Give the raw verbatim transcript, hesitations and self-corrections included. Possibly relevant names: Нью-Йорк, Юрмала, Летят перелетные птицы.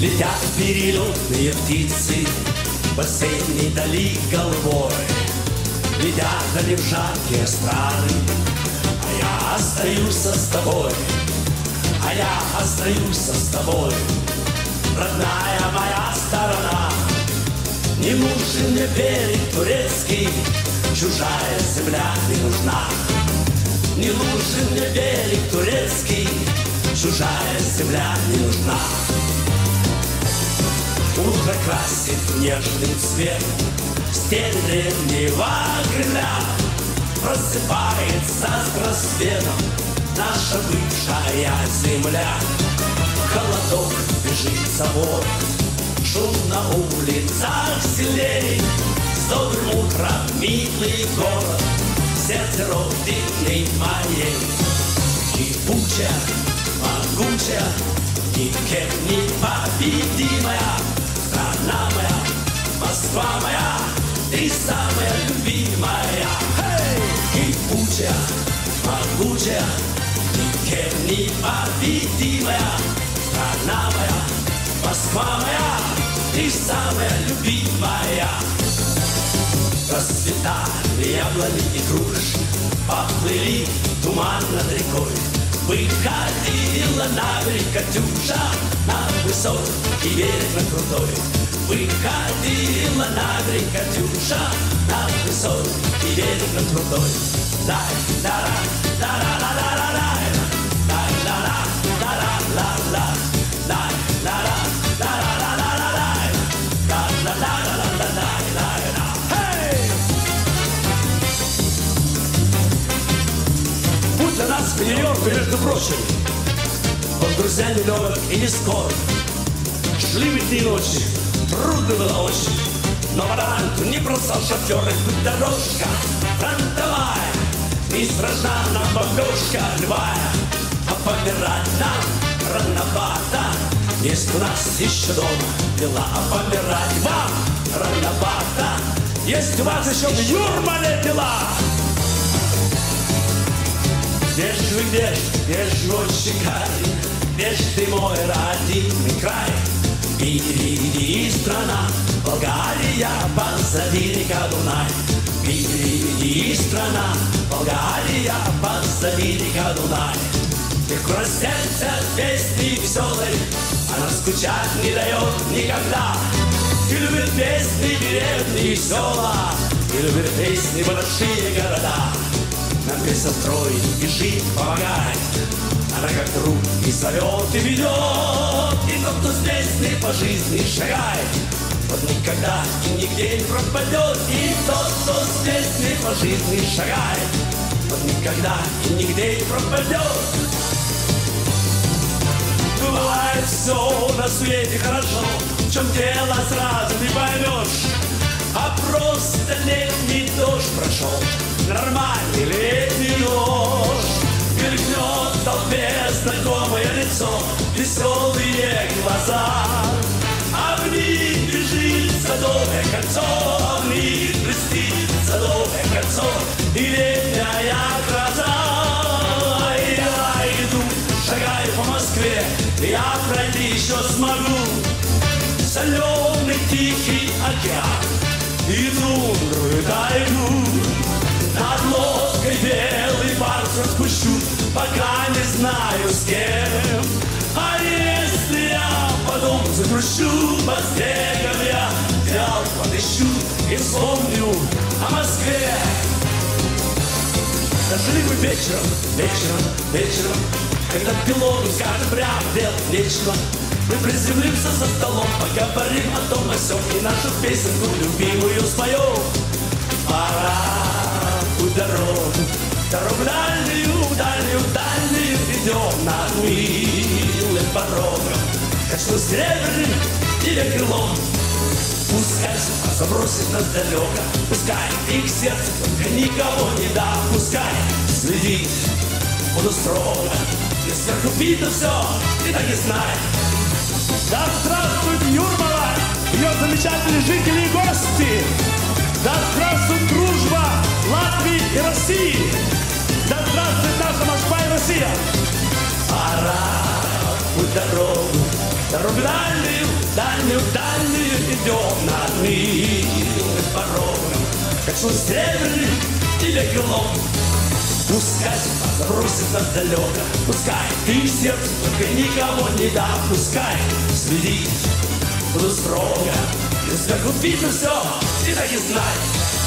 Летят перелетные птицы, в бассейне дали голубой. Летят они в жаркие страны, а я остаюсь с тобой. А я остаюсь с тобой, родная моя сторона. Не нужен мне берег турецкий, чужая земля не нужна. Не нужен мне берег турецкий, чужая земля не нужна. Утро красит нежный цвет степь древнего Кремля. Просыпается с рассветом наша бывшая земля. Холодок бежит за вод, шум на улицах селей. С добрым утром, милый город, сердце родины моей. Кипучая, могучая, никем не победимая страна моя, Москва моя, ты самая любимая. Эй! Кипучая, могучая, никем не победимая страна моя, Москва моя, ты самая любимая. Расцветали яблони и груши, поплыли туман над рекой. Выходила на берег Катюша, на высокий берег на крутой. Выходила на берег Катюша, на высокий берег на крутой. Дай-дара, дара-дара-дара-дара, дай-дара, дара-ла-ла, дай-дара, дара-ла-ла-ла, дай-ла-ла-ла-ла-ла-ла-ла. Путь для нас в Нью-Йорке, между прочим, он, друзья, нелегок и не скор. Шли ведь и ночи, трудно было очень, но варанту не бросал шофер. И тут дорожка фронтовая, не страшна нам бомбежка львая. А помирать нам рановато, есть у нас еще дома дела. А помирать вам рановато, есть у вас еще в Юрмале дела. Где ж вы, где ж, где ж мой шикарный, где ж ты мой родимый край? Впереди страна, Болгария, позади река Дунай. Впереди страна, Болгария, позади река Дунай. Легко сердце песни веселой, она скучать не дает никогда. И любит песни деревни и села, и любит песни большие города. Нам весело строить и жить помогает, она как друг и зовет, и ведет. И тот, кто с песней по жизни шагает, тот никогда и нигде не пропадет. И тот, кто с песней по жизни шагает, тот никогда и нигде не пропадет. Бывает все на свете хорошо, в чем дело сразу не поймешь. А просто летний дождь прошел, нормальный летний нож. Мелькнет в толпе знакомое лицо, веселые глаза. А в них бежит садовое кольцо, а в них блестит садовое кольцо и летняя гроза. Я иду, шагаю по Москве, я пройти еще смогу. Соленый тихий океан и добрую тайгу. Над лодкой белый парус распущу, пока не знаю с кем. А если я потом загрущу, под снегом я взял, подыщу и вспомню о Москве. Дожили мы вечером, вечером, вечером, когда пилоту скажет прям делать нечего. Мы приземлимся за столом, поговорим о том, о сём, и нашу песенку любимую споем. Пора путь дорогу, дорогу дальнюю, дальнюю, дальнюю идем над милым порогом. Качну северным тебе крылом, пускай судьба забросит нас далеко, пускай и к сердцу только никого не допускай. Следить буду строго, и сверху видно все, ты так и знай. Да здравствует Юрмала, ее замечательные жители и гости! Да здравствует дружба Латвии и России! Да здравствует наша Москва и Россия! Пора путь дорогу, Дорогу дальнюю, дальнюю, дальнюю идем над мирным порогом. Хочу северный телегелом. Пускай забросится далеко, пускай ты сердце только никого не дам. Пускай следить буду строго, и сверху видно все, и так и знай.